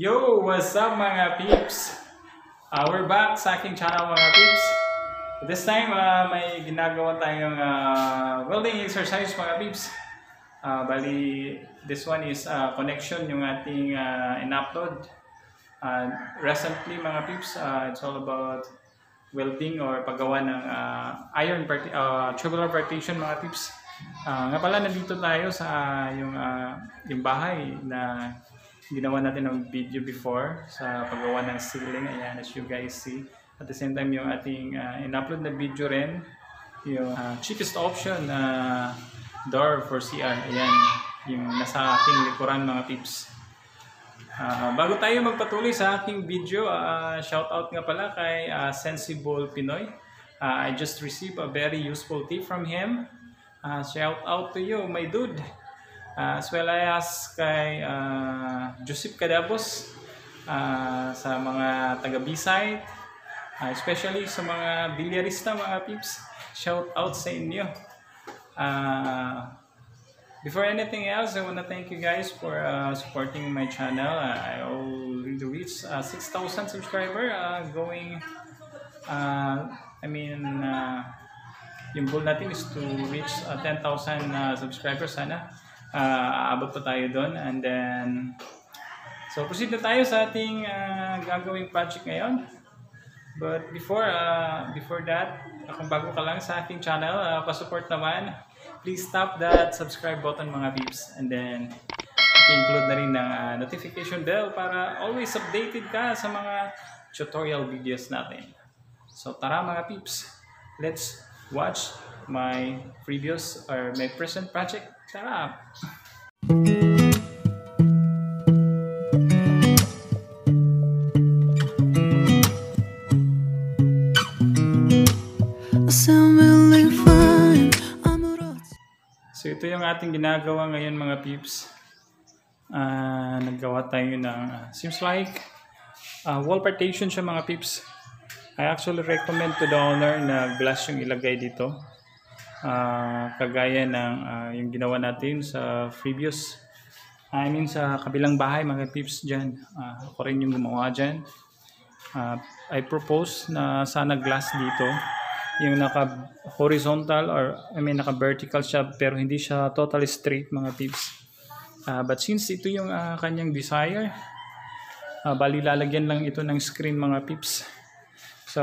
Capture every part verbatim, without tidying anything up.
Yo! What's up mga peeps? Uh, we're back sa aking channel mga peeps. This time, uh, may ginagawa tayong uh, welding exercise mga peeps. Uh, bali, this one is uh, connection yung ating uh, in-upload. Uh, recently mga peeps, uh, it's all about welding or paggawa ng uh, iron parti uh, tubular partition mga peeps. Uh, nga pala, nandito tayo sa uh, yung, uh, yung bahay na ginawa natin ng video before sa paggawa ng ceiling. Ayan, as you guys see. At the same time, yung ating uh, in-upload na video rin, yung uh, cheapest option na uh, door for C R. Ayan, yung nasa ating likuran mga peeps. Uh, bago tayo magpatuloy sa ating video, uh, shoutout nga pala kay uh, Sensible Pinoy. Uh, I just received a very useful tip from him. Uh, shoutout to you, my dude. Uh, as well as kay uh, Jusip Cadavos uh, sa mga taga-Bisay, uh, especially sa mga bilyarista mga peeps, shout out sa inyo. Uh, before anything else, I want to thank you guys for uh, supporting my channel. Uh, I already reached uh, six thousand subscribers uh, going, uh, I mean, uh, yung goal natin is to reach uh, ten thousand uh, subscribers sana. Uh, aabot pa tayo doon, and then so proceed na tayo sa ating uh, gagawing project ngayon. But before uh, before that, kung bago ka lang sa ating channel, uh, pa-support naman, please tap that subscribe button mga peeps, and then i-include na rin ng uh, notification bell para always updated ka sa mga tutorial videos natin. So tara mga peeps, let's watch my previous or my present project. Sarap! So ito yung ating ginagawa ngayon mga peeps. Uh, naggawa tayo ng uh, seems like uh, wall partition siya mga peeps. I actually recommend to the owner na glass yung ilagay dito. Uh, kagaya ng uh, yung ginawa natin sa Fibius, I mean sa kabilang bahay mga peeps dyan, uh, ako rin yung gumawa dyan. uh, I propose na sana glass dito yung naka horizontal or I mean naka vertical siya pero hindi siya totally straight mga peeps. Uh, but since ito yung uh, kanyang desire, uh, bali lalagyan lang ito ng screen mga peeps, so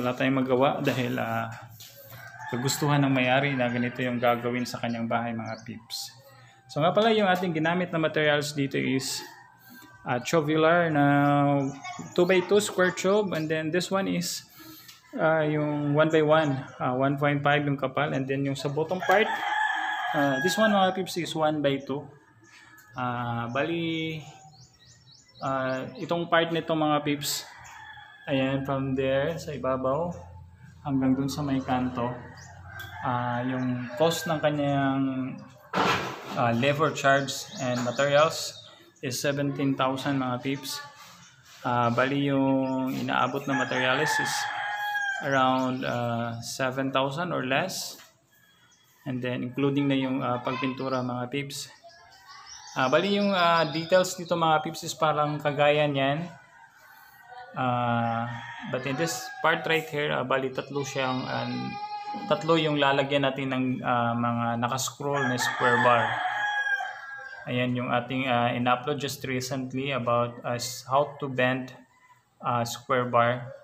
wala tayong magawa dahil ah uh, gustuhan ng may-ari na ganito yung gagawin sa kanyang bahay mga peeps. So nga pala yung ating ginamit na materials dito is uh, tubular na two by two square tube, and then this one is uh, yung one by one, uh, one point five yung kapal, and then yung sa bottom part, uh, this one mga peeps is one by two. Uh, bali uh, itong part nito mga peeps, ayan, from there sa ibabaw hanggang dun sa may kanto, uh, yung cost ng kanyang uh, labor charge and materials is seventeen thousand mga peeps. Uh, bali yung inaabot na materials is around uh, seven thousand or less, and then including na yung uh, pagpintura mga peeps. Uh, bali yung uh, details nito mga peeps is parang kagaya niyan. Uh, but in this part right here, uh, bali tatlo siyang um, tatlo yung lalagyan natin ng uh, mga naka-scroll na square bar. Ayan yung ating uh, in-upload just recently about uh, how to bend uh, square bar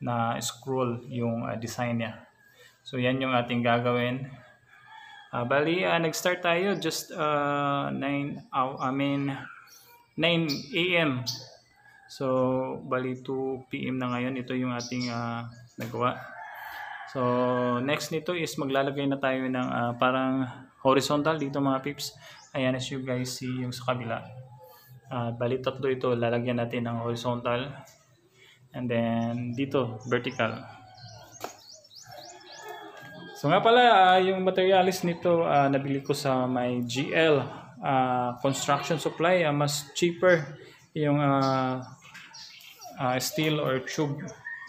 na scroll yung uh, design niya. So yan yung ating gagawin. Uh, bali uh, nag-start tayo just uh, nine a m So, bali two p m na ngayon. Ito yung ating uh, nagawa. So, next nito is maglalagay na tayo ng uh, parang horizontal dito mga peeps. Ayan, as you guys see yung sa kabila. Uh, bali tatlo ito. Lalagyan natin ng horizontal. And then, dito, vertical. So, nga pala, uh, yung materials nito uh, nabili ko sa may G L uh, construction supply. Uh, mas cheaper yung uh, uh, steel or tube,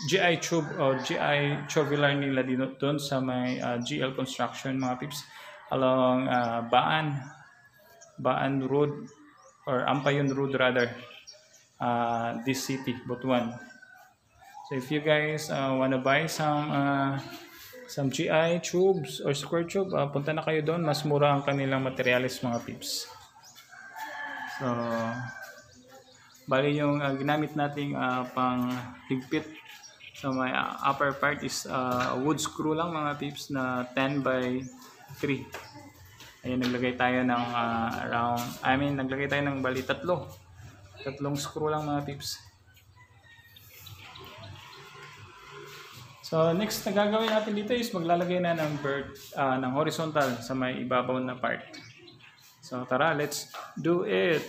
G I tube or G I tubular nila dito doon sa may uh, G L construction mga peeps along uh, Baan Baan Road or Ampayon Road rather. uh, this city, Butuan. So if you guys uh, wanna buy some uh, some G I tubes or square tube, uh, punta na kayo doon. Mas mura ang kanilang materials, mga pips. So, bali yung uh, ginamit nating uh, pang higpit sa so may upper part is uh, wood screw lang, mga pips, na ten by three. Ayun, naglagay tayo ng uh, around, I mean, naglagay tayo ng bali tatlo. Tatlong screw lang, mga pips. So, next na gagawin natin dito is maglalagay na ng, vert, uh, ng horizontal sa may ibabaw na part. So, tara, let's do it!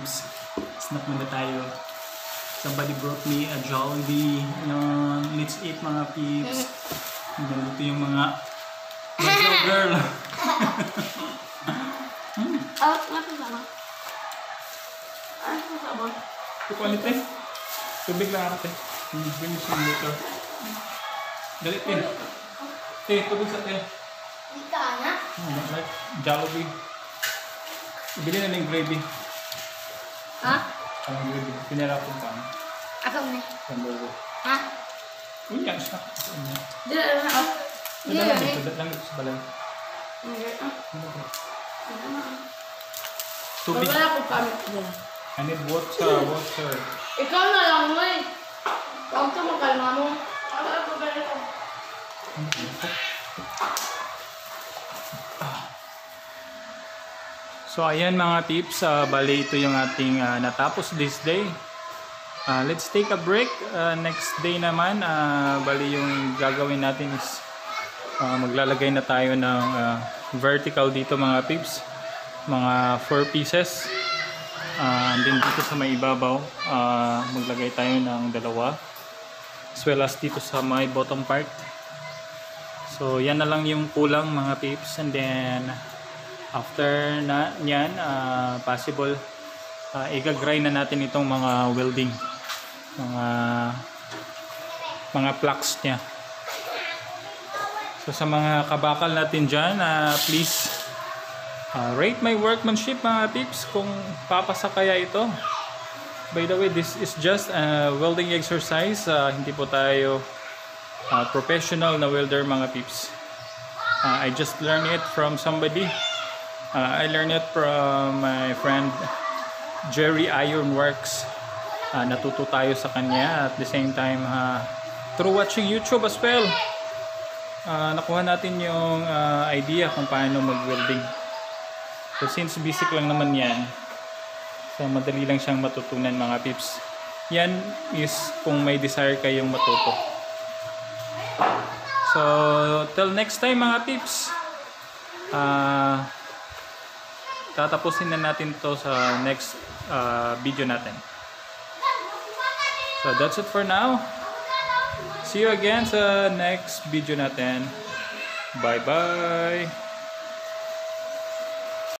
babes. Snack muna tayo. Somebody brought me a Jollibee. Uh, let's eat mga peeps. Naluto yung mga bagyo girl. hmm. Oh, napasama. Ah, napasama. Kukulit eh. Tubig lang ako eh. Hindi ko yung sumuto. Galit eh. Eh, tubig sa eh. Hindi ka na? Hindi ka na. Jollibee. Ibili na ng gravy. Ha? Huh? Ang gravy. Pinarap ko pa. Ako na. Ang gravy. Ha? Unya, isa. Dito lang ako. Dito lang dito. Dito lang dito sa balay. Tubig. Wala ko pa. I need water, water. Ikaw na lang mo eh. Huwag ka makalma mo. Wala ko ba rin ako. So ayan mga peeps, uh, bali ito yung ating uh, natapos this day. Uh, let's take a break. Uh, next day naman, uh, bali yung gagawin natin is uh, maglalagay na tayo ng uh, vertical dito mga peeps. Mga four pieces. Uh, and then dito sa may ibabaw, uh, maglagay tayo ng dalawa. As well as dito sa may bottom part. So yan na lang yung kulang mga peeps. And then... after na niyan, uh, possible uh, i-grind na natin itong mga welding, mga mga plugs niya. So sa mga kabakal natin dyan, uh, please uh, rate my workmanship mga peeps kung papasa kaya ito. By the way, this is just a welding exercise, uh, hindi po tayo uh, professional na welder mga peeps. uh, I just learned it from somebody. Uh, I learned it from my friend Jerry Ironworks. Uh, natuto tayo sa kanya at the same time uh, through watching YouTube as well. Uh, nakuha natin yung uh, idea kung paano mag-welding. So since basic lang naman yan, so madali lang siyang matutunan mga peeps. Yan is kung may desire kayong matuto. So till next time mga peeps. Ah... Uh, tatapusin na natin to sa next uh, video natin. So that's it for now. See you again sa next video natin. Bye bye.